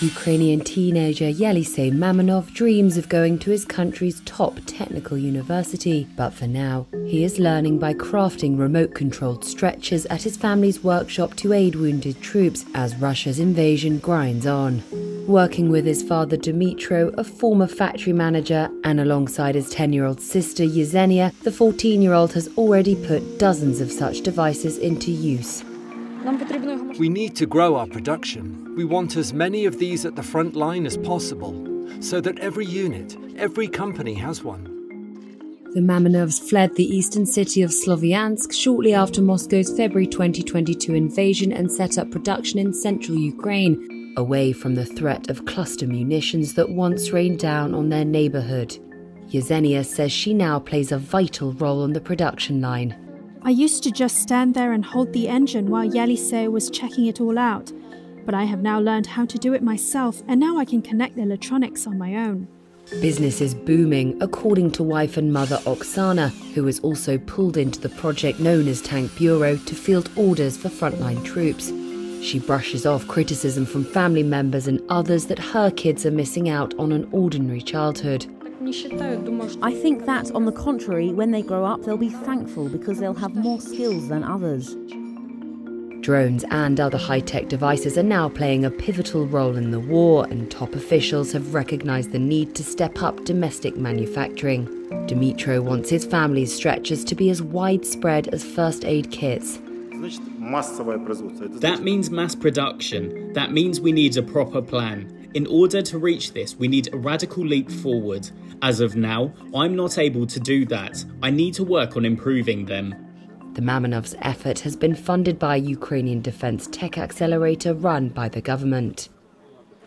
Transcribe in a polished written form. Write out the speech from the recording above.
Ukrainian teenager Yelisei Mamonov dreams of going to his country's top technical university, but for now, he is learning by crafting remote-controlled stretchers at his family's workshop to aid wounded troops as Russia's invasion grinds on. Working with his father Dmitro, a former factory manager, and alongside his 10-year-old sister Yezhenia, the 14-year-old has already put dozens of such devices into use. We need to grow our production. We want as many of these at the front line as possible, so that every unit, every company has one. The Mamonovs fled the eastern city of Slovyansk shortly after Moscow's February 2022 invasion and set up production in central Ukraine, away from the threat of cluster munitions that once rained down on their neighborhood. Yezhenia says she now plays a vital role on the production line. I used to just stand there and hold the engine while Yelisei was checking it all out, but I have now learned how to do it myself, and now I can connect the electronics on my own. Business is booming, according to wife and mother Oksana, who was also pulled into the project known as Tank Bureau to field orders for frontline troops. She brushes off criticism from family members and others that her kids are missing out on an ordinary childhood. I think that, on the contrary, when they grow up, they'll be thankful because they'll have more skills than others. Drones and other high-tech devices are now playing a pivotal role in the war, and top officials have recognised the need to step up domestic manufacturing. Dmitro wants his family's stretchers to be as widespread as first aid kits. That means mass production. That means we need a proper plan. In order to reach this, we need a radical leap forward. As of now, I'm not able to do that. I need to work on improving them. The Mamonovs' effort has been funded by a Ukrainian defense tech accelerator run by the government.